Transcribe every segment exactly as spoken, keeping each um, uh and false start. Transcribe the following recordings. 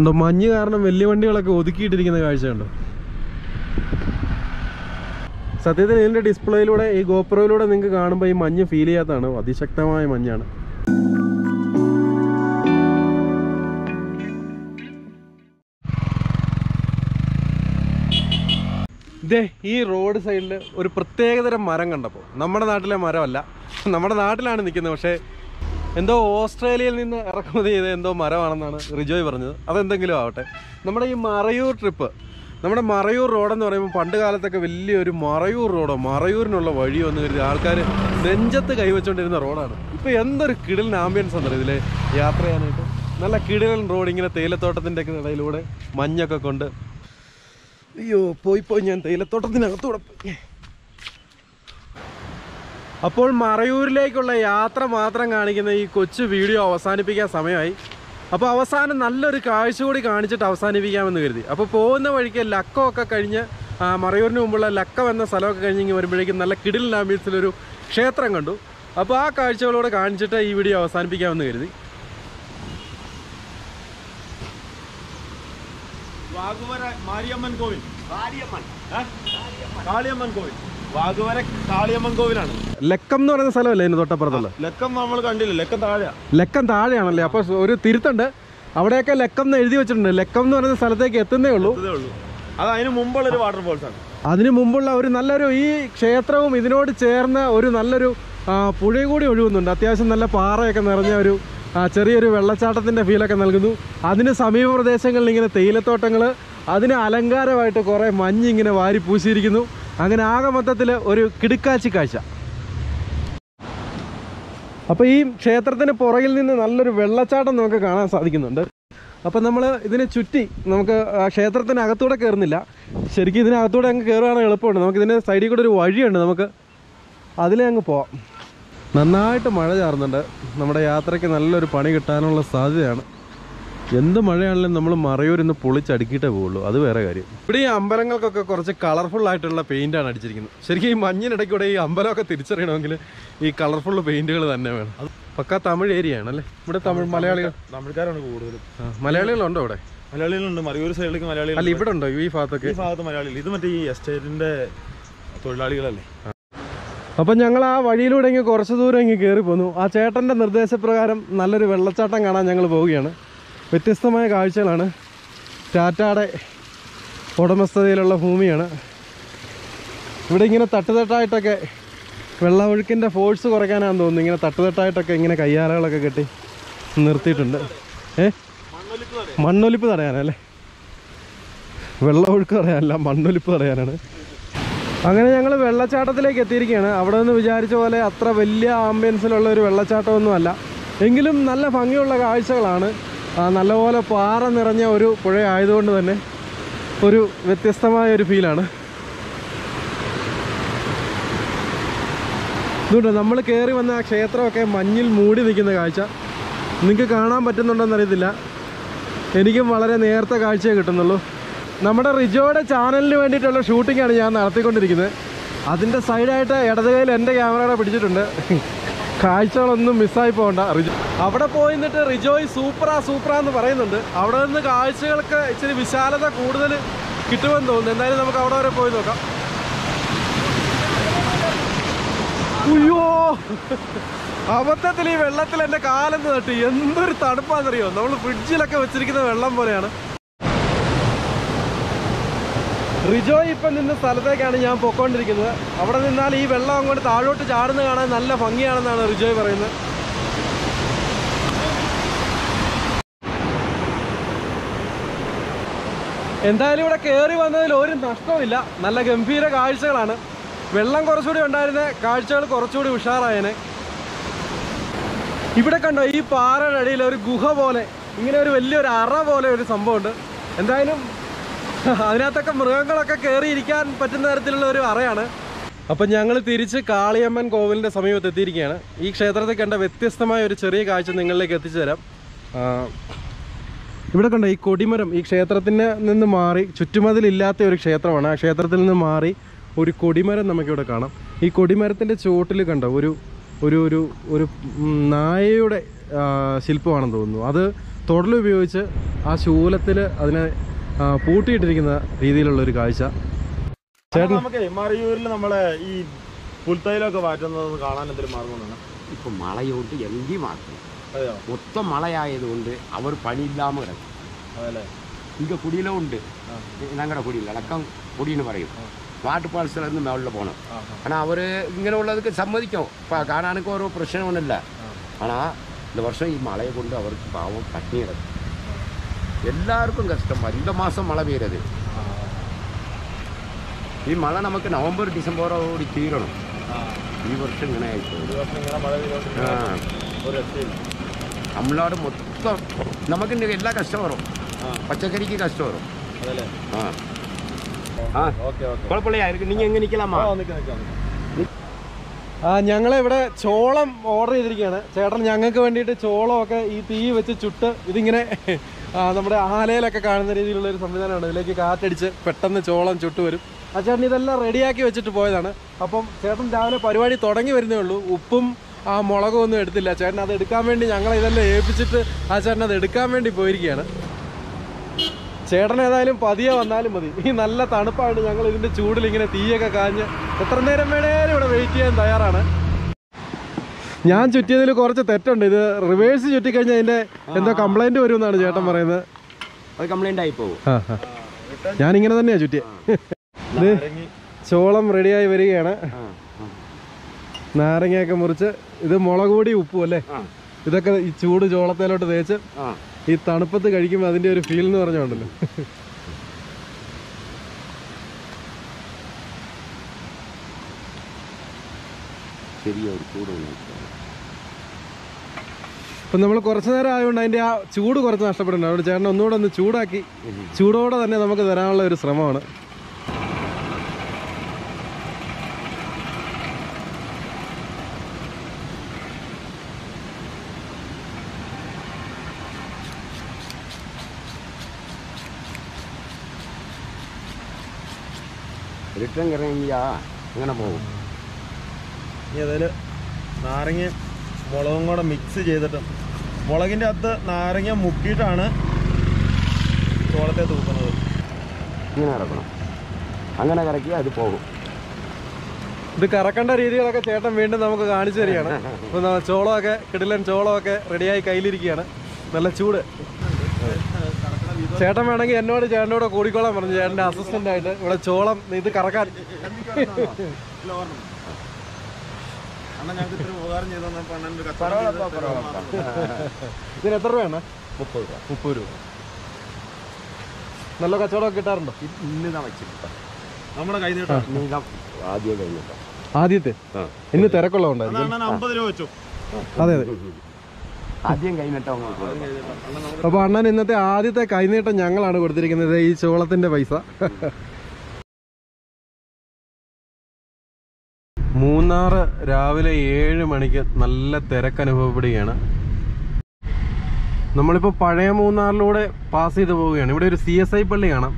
ഉണ്ടോ മഞ്ഞ് കാരണം വലിയ വണ്ടികളൊക്കെ ഒതുക്കിയിട്ടിരിക്കുന്ന കാഴ്ച കണ്ടോ. സത്യത്തിൽ ഇതിൻ്റെ ഡിസ്പ്ലേയിലൂടെ ഈ ഗോപ്രോയിലൂടെ നിങ്ങൾക്ക് കാണുമ്പോൾ ഈ മഞ്ഞ് ഫീൽ ചെയ്യാത്തതാണ്, അതിശക്തമായ മഞ്ഞാണ്. ഇതേ ഈ റോഡ് സൈഡിൽ ഒരു പ്രത്യേകതരം മരം കണ്ടപ്പോൾ, നമ്മുടെ നാട്ടിലെ മരമല്ല, നമ്മുടെ നാട്ടിലാണ് നിൽക്കുന്നത്, പക്ഷേ എന്തോ ഓസ്ട്രേലിയയിൽ നിന്ന് ഇറക്കുമതി ചെയ്ത എന്തോ മരമാണെന്നാണ് റിജോയ് പറഞ്ഞത്. അതെന്തെങ്കിലും ആവട്ടെ, നമ്മുടെ ഈ മറയൂർ ട്രിപ്പ്, നമ്മുടെ മറയൂർ റോഡെന്ന് പറയുമ്പോൾ പണ്ട് കാലത്തൊക്കെ വലിയൊരു മറയൂർ റോഡോ മറയൂരിനുള്ള വഴിയോ എന്ന് കരുതി ആൾക്കാർ നെഞ്ചത്ത് കൈവച്ചുകൊണ്ടിരുന്ന റോഡാണ്. ഇപ്പോൾ എന്തൊരു കിടിലിന് ആംബിയൻസ് ഉണ്ടല്ലോ ഇതിൽ യാത്ര ചെയ്യാനായിട്ട്. നല്ല കിടിലൻ റോഡ്, ഇങ്ങനെ തേയിലത്തോട്ടത്തിൻ്റെ ഒക്കെ ഇടയിലൂടെ മഞ്ഞൊക്കെ കൊണ്ട്. അയ്യോ പോയി പോയി ഞാൻ തേയിലത്തോട്ടത്തിനകത്തൂടെ പോയി. അപ്പോൾ മറയൂരിലേക്കുള്ള യാത്ര മാത്രം കാണിക്കുന്ന ഈ കൊച്ചു വീഡിയോ അവസാനിപ്പിക്കാൻ സമയമായി. അപ്പോൾ അവസാനം നല്ലൊരു കാഴ്ച കൂടി കാണിച്ചിട്ട് അവസാനിപ്പിക്കാമെന്ന് കരുതി. അപ്പോൾ പോകുന്ന വഴിക്ക് ലക്കം ഒക്കെ കഴിഞ്ഞ്, മറയൂരിന് മുമ്പുള്ള ലക്കം എന്ന സ്ഥലമൊക്കെ കഴിഞ്ഞ് വരുമ്പോഴേക്കും നല്ല കിടിലൻ ആംബിയൻസിലൊരു ക്ഷേത്രം കണ്ടു. അപ്പോൾ ആ കാഴ്ചകളോട് കാണിച്ചിട്ട് ഈ വീഡിയോ അവസാനിപ്പിക്കാമെന്ന് കരുതി. മാരിയമ്മൻ കോവിൽ, കാളിയമ്മൻ കോവിൽ, വാഗവര കാളിയമ്മൻ കോവിലാണ്. ലക്കം എന്ന് പറയുന്ന സ്ഥലമല്ലേ ഇതിന് തൊട്ടപ്പുറത്തുള്ള? ലക്കം നമ്മൾ കണ്ടില്ല, ലക്കം താഴെ, ലക്കം താഴെയാണല്ലേ. അപ്പൊ ഒരു തിരുത്തുണ്ട്, അവിടെയൊക്കെ ലക്കം എന്ന് എഴുതി വെച്ചിട്ടുണ്ട്. ലക്കം എന്ന് പറയുന്ന സ്ഥലത്തേക്ക് എത്തുന്നേ ഉള്ളൂ. അത് അതിന് മുമ്പുള്ള ഒരു വാട്ടർഫോൾസ് ആണ്. അതിന് മുമ്പുള്ള ഒരു നല്ലൊരു ഈ ക്ഷേത്രവും ഇതിനോട് ചേർന്ന ഒരു നല്ലൊരു പുഴ കൂടി ഒഴുകുന്നുണ്ട്. അത്യാവശ്യം നല്ല പാറയൊക്കെ നിറഞ്ഞ ഒരു ചെറിയൊരു വെള്ളച്ചാട്ടത്തിൻ്റെ ഫീലൊക്കെ നൽകുന്നു. അതിന് സമീപ പ്രദേശങ്ങളിൽ ഇങ്ങനെ തേയിലത്തോട്ടങ്ങൾ, അതിന് അലങ്കാരമായിട്ട് കുറേ മഞ്ഞിങ്ങനെ വാരി പൂശിയിരിക്കുന്നു. അങ്ങനെ ആകെ മൊത്തത്തിൽ ഒരു കിടുക്കാച്ചി കാഴ്ച. അപ്പോൾ ഈ ക്ഷേത്രത്തിന് പുറകിൽ നിന്ന് നല്ലൊരു വെള്ളച്ചാട്ടം നമുക്ക് കാണാൻ സാധിക്കുന്നുണ്ട്. അപ്പോൾ നമ്മൾ ഇതിനെ ചുറ്റി, നമുക്ക് ക്ഷേത്രത്തിനകത്തൂടെ കയറുന്നില്ല, ശരിക്കും ഇതിനകത്തൂടെ അങ്ങ് കയറുകയാണ് എളുപ്പമുണ്ട്. നമുക്കിതിൻ്റെ സൈഡിൽ കൂടെ ഒരു വഴിയുണ്ട്, നമുക്ക് അതിലേ അങ്ങ് പോവാം. നന്നായിട്ട് മഴ ചാറുന്നുണ്ട്, നമ്മുടെ യാത്രയ്ക്ക് നല്ലൊരു പണി കിട്ടാനുള്ള സാധ്യതയാണ്. എന്ത് മഴയാണെങ്കിലും നമ്മൾ മറയൂരിൽ നിന്ന് പൊളിച്ചടുക്കിയിട്ടേ പോവുള്ളൂ, അത് വേറെ കാര്യം. ഇവിടെ ഈ അമ്പലങ്ങൾക്കൊക്കെ കുറച്ച് കളർഫുള്ളായിട്ടുള്ള പെയിൻ്റാണ് അടിച്ചിരിക്കുന്നത്. ശരിക്കും ഈ മഞ്ഞിനിടയ്ക്കൂടെ ഈ അമ്പലമൊക്കെ തിരിച്ചറിയണമെങ്കിൽ ഈ കളർഫുൾ പെയിൻറ്റുകൾ തന്നെ വേണം. അത് പക്കാ തമിഴ് ഏരിയ ആണല്ലേ. ഇവിടെ തമിഴ് മലയാളികൾ, തമിഴ്ക്കാരാണ് കൂടുതലും. മലയാളികളുണ്ടോ ഇവിടെ? മലയാളികളുണ്ട്, മറയൂർ സൈഡിലേക്ക് മലയാളികൾ. അല്ല ഇവിടെ ഉണ്ടോ ഈ ഭാഗത്തൊക്കെ? ഈ ഭാഗത്ത് മലയാളികൾ, ഇത് മറ്റേ ഈ എസ്റ്റേറ്റിൻ്റെ തൊഴിലാളികളല്ലേ. അപ്പം ഞങ്ങൾ ആ വഴിയിലൂടെ ഇങ്ങ് കുറച്ച് ദൂരം ഇങ്ങ് കയറി പോന്നു. ആ ചേട്ടൻ്റെ നിർദ്ദേശപ്രകാരം നല്ലൊരു വെള്ളച്ചാട്ടം കാണാൻ ഞങ്ങൾ പോവുകയാണ്. വ്യത്യസ്തമായ കാഴ്ചകളാണ്, ടാറ്റാടെ ഉടമസ്ഥതയിലുള്ള ഭൂമിയാണ്. ഇവിടെ ഇങ്ങനെ തട്ടുതട്ടായിട്ടൊക്കെ വെള്ളമൊഴുക്കിൻ്റെ ഫോഴ്സ് കുറയ്ക്കാനാണെന്ന് തോന്നുന്നു, ഇങ്ങനെ തട്ടുതട്ടായിട്ടൊക്കെ ഇങ്ങനെ കയ്യാലകളൊക്കെ കെട്ടി നിർത്തിയിട്ടുണ്ട്. ഏ മണ്ണൊലിപ്പ് തടയാനല്ലേ, വെള്ളമൊഴുക്ക് തടയാനല്ല, മണ്ണൊലിപ്പ് തടയാനാണ്. അങ്ങനെ ഞങ്ങൾ വെള്ളച്ചാട്ടത്തിലേക്ക് എത്തിയിരിക്കുകയാണ്. അവിടെ നിന്ന് വിചാരിച്ച പോലെ അത്ര വലിയ ആംബിയൻസിലുള്ള ഒരു വെള്ളച്ചാട്ടമൊന്നുമല്ല, എങ്കിലും നല്ല ഭംഗിയുള്ള കാഴ്ചകളാണ്. നല്ലപോലെ പാറ നിറഞ്ഞ ഒരു പുഴ ആയതുകൊണ്ട് തന്നെ ഒരു വ്യത്യസ്തമായ ഒരു ഫീലാണ്. ഇതുകൊണ്ട് നമ്മൾ കയറി വന്ന ആ ക്ഷേത്രമൊക്കെ മഞ്ഞിൽ മൂടി നിൽക്കുന്ന കാഴ്ച നിങ്ങൾക്ക് കാണാൻ പറ്റുന്നുണ്ടോയെന്ന് അറിയത്തില്ല, എനിക്കും വളരെ നേരത്തെ കാഴ്ചയെ കിട്ടുന്നുള്ളൂ. നമ്മുടെ റിജോയുടെ ചാനലിന് വേണ്ടിയിട്ടുള്ള ഷൂട്ടിങ്ങാണ് ഞാൻ നടത്തിക്കൊണ്ടിരിക്കുന്നത്. അതിൻ്റെ സൈഡായിട്ട് ഇടത് കൈയിൽ എൻ്റെ ക്യാമറയുടെ പിടിച്ചിട്ടുണ്ട്, കാഴ്ചകളൊന്നും മിസ്സായി പോകണ്ട. റിജോ അവിടെ പോയി നിന്നിട്ട് റിജോയ് സൂപ്പറാ സൂപ്പറാ എന്ന് പറയുന്നുണ്ട്. അവിടെ നിന്ന് കാഴ്ചകൾക്ക് ഇച്ചിരി വിശാലത കൂടുതൽ കിട്ടുമെന്ന് തോന്നുന്നു. എന്തായാലും നമുക്ക് അവിടെ വരെ പോയി നോക്കാം. അയ്യോ അബദ്ധത്തിൽ ഈ വെള്ളത്തിൽ എൻ്റെ കാലെന്ന് തട്ടി. എന്തൊരു തണുപ്പാണെന്നറിയോ, നമ്മൾ ഫ്രിഡ്ജിലൊക്കെ വെച്ചിരിക്കുന്ന വെള്ളം പോലെയാണ്. റിജോയ് ഇപ്പം നിന്ന സ്ഥലത്തേക്കാണ് ഞാൻ പൊക്കോണ്ടിരിക്കുന്നത്. അവിടെ നിന്നാൽ ഈ വെള്ളം അങ്ങോട്ട് താഴോട്ട് ചാടുന്ന കാണാൻ നല്ല ഭംഗിയാണെന്നാണ് റിജോയ് പറയുന്നത്. എന്തായാലും ഇവിടെ കയറി വന്നതിൽ ഒരു നഷ്ടവുമില്ല, നല്ല ഗംഭീര കാഴ്ചകളാണ്. വെള്ളം കുറച്ചുകൂടി ഉണ്ടായിരുന്ന കാഴ്ചകൾ കുറച്ചുകൂടി ഉഷാറായേനെ. ഇവിടെ കണ്ടോ ഈ പാറയുടെ അടിയിൽ ഒരു ഗുഹ പോലെ, ഇങ്ങനെ ഒരു വലിയൊരു അറ പോലെ ഒരു സംഭവമുണ്ട്. എന്തായാലും അതിനകത്തൊക്കെ മൃഗങ്ങളൊക്കെ കയറിയിരിക്കാൻ പറ്റുന്ന തരത്തിലുള്ള ഒരു അറയാണ്. അപ്പം ഞങ്ങൾ തിരിച്ച് കാളിയമ്മൻ കോവിലിൻ്റെ സമീപത്ത് എത്തിയിരിക്കുകയാണ്. ഈ ക്ഷേത്രത്തിൽ കണ്ട വ്യത്യസ്തമായ ഒരു ചെറിയ കാഴ്ച നിങ്ങളിലേക്ക് എത്തിച്ചു തരാം. ഇവിടെ കണ്ട ഈ കൊടിമരം, ഈ ക്ഷേത്രത്തിന് നിന്ന് മാറി, ചുറ്റുമതിലില്ലാത്ത ഒരു ക്ഷേത്രമാണ്. ആ ക്ഷേത്രത്തിൽ നിന്ന് മാറി ഒരു കൊടിമരം നമുക്കിവിടെ കാണാം. ഈ കൊടിമരത്തിൻ്റെ ചുവട്ടിൽ കണ്ട ഒരു ഒരു ഒരു നായയുടെ ശില്പമാണെന്ന് തോന്നുന്നു. അത് തുടലുപയോഗിച്ച് ആ ശൂലത്തിൽ അതിനെ പൂട്ടിയിട്ടിരിക്കുന്ന രീതിയിലുള്ള ഒരു കാഴ്ച. നമുക്ക് മറയൂരിൽ നമ്മളെ ഈ പുൽത്തൈലൊക്കെ വാറ്റുന്നത് കാണാൻ എന്തൊരു മാർഗമാണ്. ഇപ്പം മഴയോട്ട് എങ്കി മാറ്റണം, മൊത്തം മഴയായതുകൊണ്ട് അവർ പണിയില്ലാമ കിടക്കും. അതല്ലേ ഇങ്ക കുടിയിലും ഉണ്ട്, ഞങ്ങളുടെ കുടിയിൽ അടക്കം കുടിയെന്ന് പറയും. വാട്ടർ ഫാൾസിലിരുന്ന് മേളിൽ പോകണം. കാരണം അവർ ഇങ്ങനെയുള്ളതൊക്കെ സമ്മതിക്കും. ഇപ്പം കാണാനൊക്കെ ഓരോ പ്രശ്നമൊന്നുമില്ല. ആണാ இந்த வருஷம் மழையை கொண்டு அவருக்கு பாவம் பட்டினி கிடக்கும். எல்லாருக்கும் கஷ்டமாக இந்த மாதம் மழை பெய்யுறது. ഈ മഴ നമുക്ക് നവംബർ ഡിസംബറോടുകൂടി തീരണം. ഈ വർഷം ഇങ്ങനെ ആയിട്ട് നമ്മളോട് മൊത്തം നമുക്ക് എല്ലാ കഷ്ടം വരും. പച്ചക്കറിക്ക് കഷ്ടം വരും. ആ ആ കുഴപ്പമില്ലായിരിക്കും. നിങ്ങൾ എങ്ങനെ നിൽക്കലാമോ? ആ ഞങ്ങളിവിടെ ചോളം ഓർഡർ ചെയ്തിരിക്കുകയാണ് ചേട്ടൻ. ഞങ്ങൾക്ക് വേണ്ടിയിട്ട് ചോളമൊക്കെ ഈ തീ വെച്ച് ചുട്ട് ഇതിങ്ങനെ നമ്മുടെ ആലയിലൊക്കെ കാണുന്ന രീതിയിലുള്ളൊരു സംവിധാനമാണ്. ഇതിലേക്ക് കാറ്റടിച്ച് പെട്ടെന്ന് ചോളം ചുട്ട് വരും. ആ ചേട്ടൻ ഇതെല്ലാം റെഡിയാക്കി വെച്ചിട്ട് പോയതാണ്. അപ്പം ചേട്ടൻ രാവിലെ പരിപാടി തുടങ്ങി വരുന്നേ ഉള്ളൂ. ഉപ്പും ആ മുളകും ഒന്നും എടുത്തില്ല ചേട്ടൻ. അത് എടുക്കാൻ വേണ്ടി ഞങ്ങൾ ഇതെല്ലാം ഏൽപ്പിച്ചിട്ട് ആ ചേട്ടൻ അത് എടുക്കാൻ വേണ്ടി പോയിരിക്കുകയാണ്. ചേട്ടൻ ഏതായാലും പതിയെ വന്നാലും മതി. ഈ നല്ല തണുപ്പായിട്ട് ഞങ്ങൾ ഇതിൻ്റെ ചൂടിൽ ഇങ്ങനെ തീയൊക്കെ കാഞ്ഞ് എത്ര നേരം വേണേലും ഇവിടെ വെയിറ്റ് ചെയ്യാൻ തയ്യാറാണ്. ഞാൻ ചുറ്റിയതിൽ കുറച്ച് തെറ്റുണ്ട്. ഇത് റിവേഴ്സ് ചുറ്റിക്കഴിഞ്ഞാൽ അതിൻ്റെ എന്തോ കംപ്ലൈൻറ്റ് വരുമെന്നാണ് ചേട്ടൻ പറയുന്നത്. അത് കംപ്ലൈൻ്റ് ആയി പോകും. ആ ആ ഞാനിങ്ങനെ തന്നെയാണ് ചുറ്റിയത്. ചോളം റെഡിയായി വരികയാണ്. നാരങ്ങയൊക്കെ മുറിച്ച് ഇത് മുളക് പൊടി ഉപ്പും അല്ലേ ഇതൊക്കെ ഈ ചൂട് ചോളത്തേലോട്ട് തേച്ച് ഈ തണുപ്പത്ത് കഴിക്കുമ്പോൾ അതിൻ്റെ ഒരു ഫീൽ എന്ന് പറഞ്ഞുണ്ടല്ലോ. ഇപ്പം നമ്മൾ കുറച്ച് നേരം ആയതുകൊണ്ട് അതിൻ്റെ ആ ചൂട് കുറച്ച് നഷ്ടപ്പെടുന്നുണ്ട്. അവിടെ ചേട്ടൻ ഒന്നുകൂടെ ഒന്ന് ചൂടാക്കി ചൂടോടെ തന്നെ നമുക്ക് തരാനുള്ള ഒരു ശ്രമമാണ്. റിട്ടേൺ കിറങ്ങിയാ അങ്ങനെ പോകും. ഇനി ഏതായാലും നാരങ്ങ മുളകും കൂടെ മിക്സ് ചെയ്തിട്ട് മുളകിൻ്റെ അകത്ത് നാരങ്ങ മുക്കിയിട്ടാണ് ചോളത്തെ തൂക്കുന്നത്. ഇങ്ങനെ കറക്കണം, അങ്ങനെ കറക്കി അത് പോകും. ഇത് കറക്കേണ്ട രീതികളൊക്കെ ചേട്ടൻ വീണ്ടും നമുക്ക് കാണിച്ചു തരികയാണ്. ഇപ്പം ചോളമൊക്കെ കിടിലൻ ചോളമൊക്കെ റെഡിയായി കയ്യിലിരിക്കുകയാണ്. നല്ല ചൂട്. ചേട്ടൻ വേണമെങ്കിൽ എന്നോട് ചേട്ടൻ്റെ കൂടെ കൂടിക്കോളാൻ പറഞ്ഞു. ചേട്ടൻ്റെ അസിസ്റ്റൻ്റ് ആയിട്ട് ഇവിടെ ചോളം ഇത് കറക്കാൻ ഇതിന് എത്ര രൂപയാണ്? മുപ്പത് രൂപ. മുപ്പത് രൂപ നല്ല കച്ചവടം കിട്ടാറുണ്ടോ? നമ്മുടെ ആദ്യത്തെ ഇന്ന് തിരക്കുള്ള ഉണ്ടായിരുന്നു. അതെ അതെ. അപ്പൊ അണ്ണൻ ഇന്നത്തെ ആദ്യത്തെ കൈനീട്ടം ഞങ്ങളാണ് കൊടുത്തിരിക്കുന്നത്. ഈ ചോളത്തിന്റെ പൈസ മൂന്നാറ് രാവിലെ ഏഴ് മണിക്ക് നല്ല തിരക്കനുഭവപ്പെടുകയാണ്. നമ്മളിപ്പോൾ പഴയ മൂന്നാറിലൂടെ പാസ് ചെയ്ത് പോവുകയാണ്. ഇവിടെ ഒരു സി എസ് ഐ പള്ളി കാണാം.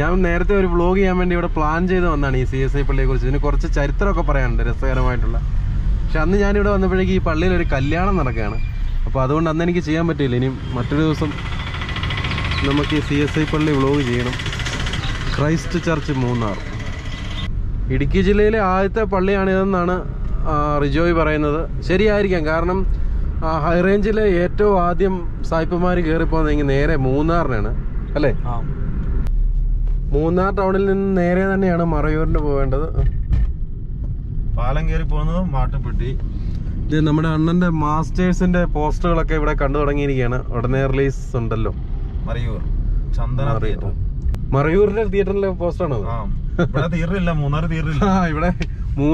ഞാൻ നേരത്തെ ഒരു വ്ലോഗ് ചെയ്യാൻ വേണ്ടി ഇവിടെ പ്ലാൻ ചെയ്ത് വന്നാണ് ഈ സി എസ് ഐ പള്ളിയെ കുറിച്ച്. ഇതിന് കുറച്ച് ചരിത്രമൊക്കെ പറയാനുണ്ട് രസകരമായിട്ടുള്ള. പക്ഷെ അന്ന് ഞാനിവിടെ വന്നപ്പോഴേക്കും ഈ പള്ളിയിൽ ഒരു കല്യാണം നടക്കുകയാണ്. അപ്പോൾ അതുകൊണ്ട് അന്ന് എനിക്ക് ചെയ്യാൻ പറ്റിയില്ല. ഇനി മറ്റൊരു ദിവസം നമുക്ക് സി എസ് ഐ പള്ളി വ്ലോഗ് ചെയ്യണം. ക്രൈസ്റ്റ് ചർച്ച് മൂന്നാർ ഇടുക്കി ജില്ലയിലെ ആദ്യത്തെ പള്ളിയാണിതെന്നാണ് റിജോയ് പറയുന്നത്. ശരിയായിരിക്കാം. കാരണം ഹൈറേഞ്ചിലെ ഏറ്റവും ആദ്യം സായിപ്പന്മാർ കയറിപ്പോകുന്നതെങ്കിൽ നേരെ മൂന്നാറിനാണ് അല്ലേ? മൂന്നാർ ടൗണിൽ നിന്ന് നേരെ തന്നെയാണ് മറയൂരിന് പോവേണ്ടത്. പാലം കയറി പോകുന്നത് മാട്ടുപ്പെട്ടി. ഇത് നമ്മുടെ അണ്ണൻ്റെ മാസ്റ്റേഴ്സിൻ്റെ പോസ്റ്ററുകളൊക്കെ ഇവിടെ കണ്ടു തുടങ്ങിയിരിക്കുകയാണ്. ഉടനെ റിലീസ് ഉണ്ടല്ലോ. മറയൂർ ചന്ദന തിയേറ്റർ. മറയൂരിന്റെ തിയേറ്ററിലെ പോസ്റ്ററാണോ? ഇവിടെ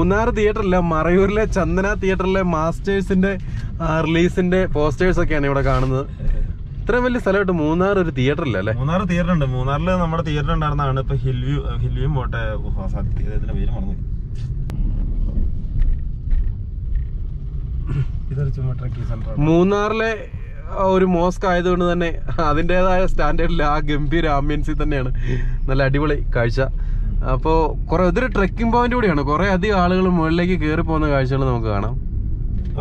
മൂന്നാർ തിയേറ്ററില്ല, മറയൂരിലെ ചന്ദന തിയേറ്ററിലെ മാസ്റ്റേഴ്സിന്റെ റിലീസിന്റെ പോസ്റ്റേഴ്സ് ഒക്കെയാണ് ഇവിടെ കാണുന്നത്. ഇത്ര വലിയ സ്ഥലമായിട്ട് മൂന്നാർ ഒരു തിയേറ്റർ ഇല്ല അല്ലേ? മൂന്നാർ തിയേറ്റർ ഉണ്ട്. മൂന്നാറിൽ നമ്മുടെ തിയേറ്റർ ഉണ്ടായിരുന്നതാണ്. ഇപ്പൊ ഹിൽവ്യൂ ഹിൽവ്യൂ പോട്ടെ പേര് മറന്നു. മൂന്നാറിലെ ഒരു മോസ്ക് ആയതുകൊണ്ട് തന്നെ അതിൻ്റെതായ സ്റ്റാൻഡേർഡിൽ ആ ഗംഭീര ആംബിയൻസിൽ തന്നെയാണ്. നല്ല അടിപൊളി കാഴ്ച. അപ്പോൾ കുറെ ഇതൊരു ട്രെക്കിംഗ് പോയിന്റ് കൂടിയാണ്. കുറെ അധികം ആളുകൾ മുകളിലേക്ക് കയറി പോകുന്ന കാഴ്ചകൾ നമുക്ക് കാണാം.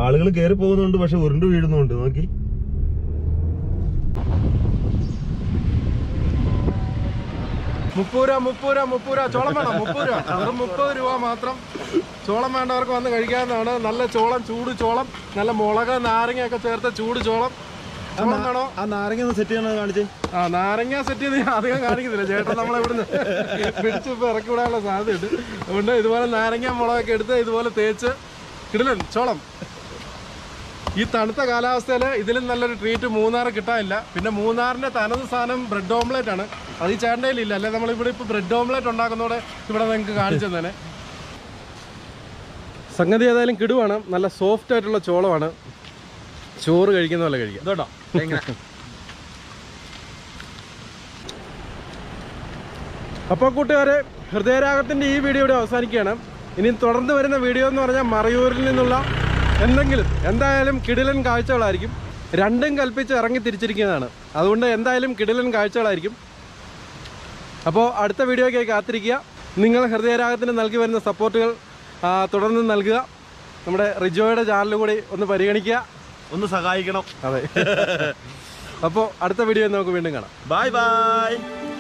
ആളുകൾ കയറി പോകുന്നുണ്ട്, പക്ഷെ ഉരുണ്ട് വീഴുന്നുണ്ട്. നോക്കി മുപ്പത് രൂപ മുപ്പത് രൂപ മുപ്പത് രൂപ ചോളം വേണം മുപ്പത് രൂപ വെറും മുപ്പത് രൂപ മാത്രം ചോളം വേണ്ടവർക്ക് വന്ന് കഴിക്കാവുന്നതാണ്. നല്ല ചോളം, ചൂട് ചോളം, നല്ല മുളക് നാരങ്ങയൊക്കെ ചേർത്ത ചൂട് ചോളം. നാരങ്ങ സെറ്റ് ചെയ്യണത് കാണിച്ചേ. ആ നാരങ്ങ സെറ്റ് ചെയ്ത് അധികം കാണിക്കുന്നില്ല ചേട്ടൻ, നമ്മളെ ഇവിടുന്ന് പിടിച്ച് ഇപ്പം ഇറക്കി വിടാനുള്ള സാധ്യതയുണ്ട്. അതുകൊണ്ട് ഇതുപോലെ നാരങ്ങ മുളകൊക്കെ എടുത്ത് ഇതുപോലെ തേച്ച് കിടലൻ ചോളം. ഈ തണുത്ത കാലാവസ്ഥയിൽ ഇതിലും നല്ലൊരു ട്രീറ്റ് മൂന്നാർ കിട്ടാനില്ല. പിന്നെ മൂന്നാറിൻ്റെ തനത് സാധനം ബ്രെഡ് ഓംലെറ്റ് ആണ്. അത് ഈ ചേട്ടൻ്റെ ഇല്ല അല്ലേ, നമ്മളിവിടെ ഇപ്പോൾ ബ്രെഡ് ഓംലെറ്റ് ഉണ്ടാക്കുന്നതോടെ ഇവിടെ നിങ്ങൾക്ക് കാണിച്ചു തന്നെ. സംഗതി ഏതായാലും കിടുവാണ്, നല്ല സോഫ്റ്റ് ആയിട്ടുള്ള ചോളമാണ്. ചോറ് കഴിക്കുന്ന പോലെ കഴിക്കാം കേട്ടോ. അപ്പോൾ കൂട്ടുകാരെ, ഹൃദയരാഗത്തിൻ്റെ ഈ വീഡിയോ ഇവിടെ അവസാനിക്കുകയാണ്. ഇനി തുടർന്ന് വരുന്ന വീഡിയോ എന്ന് പറഞ്ഞാൽ മറയൂരിൽ നിന്നുള്ള എന്തെങ്കിലും എന്തായാലും കിടിലൻ കാഴ്ചകളായിരിക്കും. രണ്ടും കൽപ്പിച്ച് ഇറങ്ങി തിരിച്ചിരിക്കുന്നതാണ്, അതുകൊണ്ട് എന്തായാലും കിടിലൻ കാഴ്ചകളായിരിക്കും. അപ്പോൾ അടുത്ത വീഡിയോയ്ക്കായി കാത്തിരിക്കുക. നിങ്ങൾ ഹൃദയരാഗത്തിന് നൽകി വരുന്ന സപ്പോർട്ടുകൾ തുടർന്ന് നൽകുക. നമ്മുടെ റിജോയുടെ ചാനൽ കൂടി ഒന്ന് പരിഗണിക്കുക, ഒന്ന് സഹായിക്കണം. അതെ, അപ്പോൾ അടുത്ത വീഡിയോ നമുക്ക് വീണ്ടും കാണാം. Bye by.